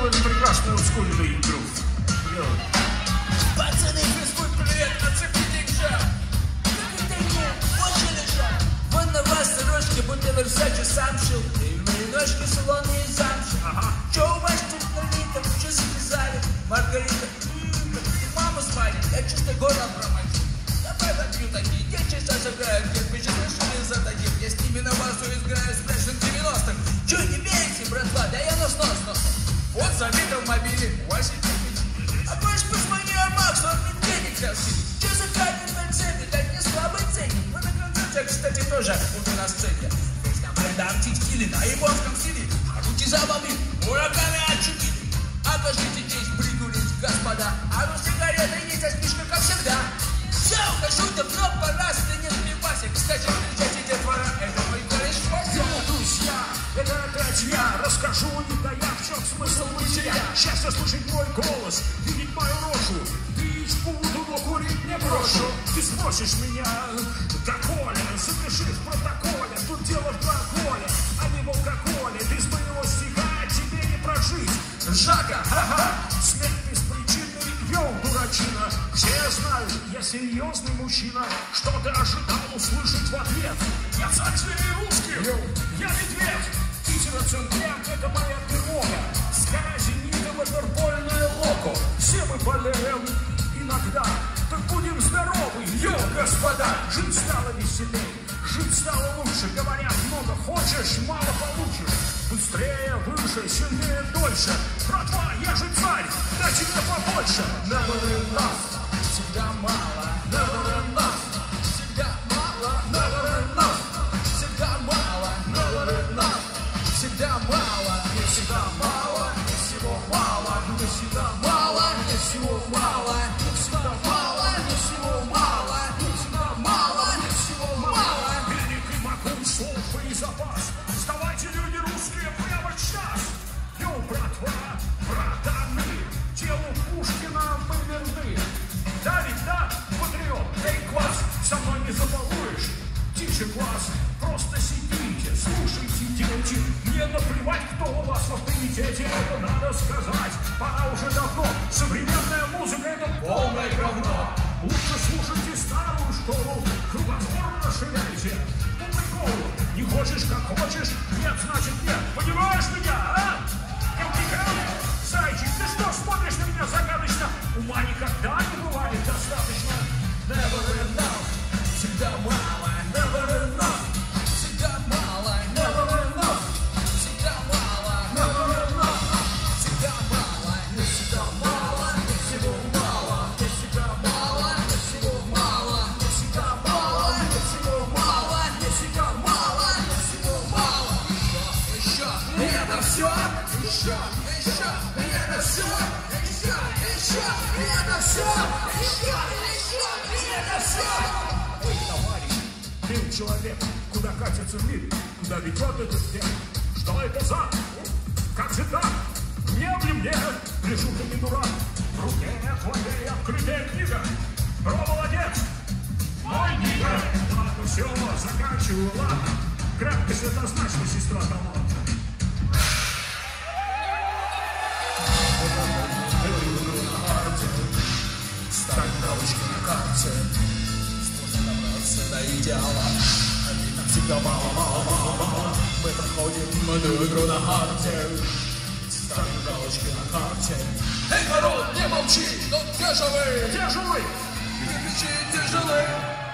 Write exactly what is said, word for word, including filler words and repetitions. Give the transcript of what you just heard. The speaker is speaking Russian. сделали прекрасную олдскульную игру. Пацаны, физкульт, привет, отцепите джа. Как это нет, больше лежа. Вон на вас сырочки, будто Версачи сам шил. И мои ножки салонные замши. Ага. Че у вас тут на литр, че связали? Маргарита, м-м-м, маму спали, я чисто горло промочу. Давай попью такие, я сейчас играю, как бы же слышали за таким. Я с ними на вас уиграю с наших девяностых. Че не бейте, братва, да я нос нос нос. Вот забито в мобиле, Вася Васин. А больше позвони Максу, он мне денег взял. Че за камень на цены, как не слабый ценник. Мы на концертах, кстати, тоже уже на сцене. Песня Майда Артистили на японском стиле. А руки за бабы, ураганы отчупили. А то ждите здесь, придурить, господа. А ну сигареты есть, а смешка, как всегда. Все, ухожу, давно пора, стынет пивасик. Кстати, встречайте те двора, это мой кореш Вася. Друзья, это опять я, расскажу, не дая, в чем смысл бытия. Счастье слышать мой голос, видеть мою рожу. Пить буду, но курить не брошу. Ты спросишь меня, доколе, запиши в протоколе. Тут дело в алкоголе, а не в алкоголе. Без моего стиха тебе не прожить. Жага, ага, смерть беспричинный, йоу, дурачина. Все знают, я серьезный мужчина. Что ты ожидал услышать в ответ? Я царь зверей русских, я медведь. Питероцентряк, это моя тревога. Сказенитова вербольная локо. Все мы болеем иногда. Так будем здоровы, йо, господа. Жить стало веселей, жить стало лучше. Говорят, много хочешь, мало получишь. Быстрее, выше, сильнее, дольше. Братва, я же царь, дайте мне побольше. Never enough. Всегда мало, never enough. Всегда мало, never enough. Всегда мало, never enough. Всегда мало, не всегда мало, не всего мало, не всегда мало, не всего мало, не всегда мало, не всего мало, не всегда мало, не всего мало. Берег и могу, слов и запас. Вставайте, люди русские, прямо сейчас. Йоу, братва, братаны, телу Пушкина мы верны. Да, ведь да, патриот, эй, класс, со мной не забалуешь, тише класс, просто сидите, слушайте, дети, мне наплевать, кто у вас в авторитете, это надо сказать, пора уже давно, современная музыка это полное говно, лучше слушайте старую школу, кругозорно ширяйте, публикову, не хочешь, как хочешь, нет, значит нет, понимаешь меня, а? Зайчик, ты что смотришь на меня загадочно? Ума никогда не бывает достаточно. Never enough, всегда мало. Never enough, всегда мало. Never enough, всегда мало. Never enough, всегда мало. Не всегда мало, не всего мало. Не всегда мало, не всего мало. Не всегда мало, не всего мало. Не всегда мало, не всего мало. Еще, еще, это все, еще. Еще, еще, еще, и это все, еще, еще, и это все. Ой, товарищ, ты человек, куда катится мир, куда ведет этот век. Что это за? Как же так? Не в мне, лежу ты не дурак. В руке твоей открытая книга. Про молодец, мой книга. Ладно, все, заканчиваю, ладно. Краткость однозначно, сестра таланта. Ставь галочки на карте, сложно добраться до идеала. Они нам всегда мало-мало-мало-мало. Мы проходим молодую игру на харте. Ставь галочки на карте. Эй, народ, не молчи, но где же вы? Где же вы? Не кричите, где же вы?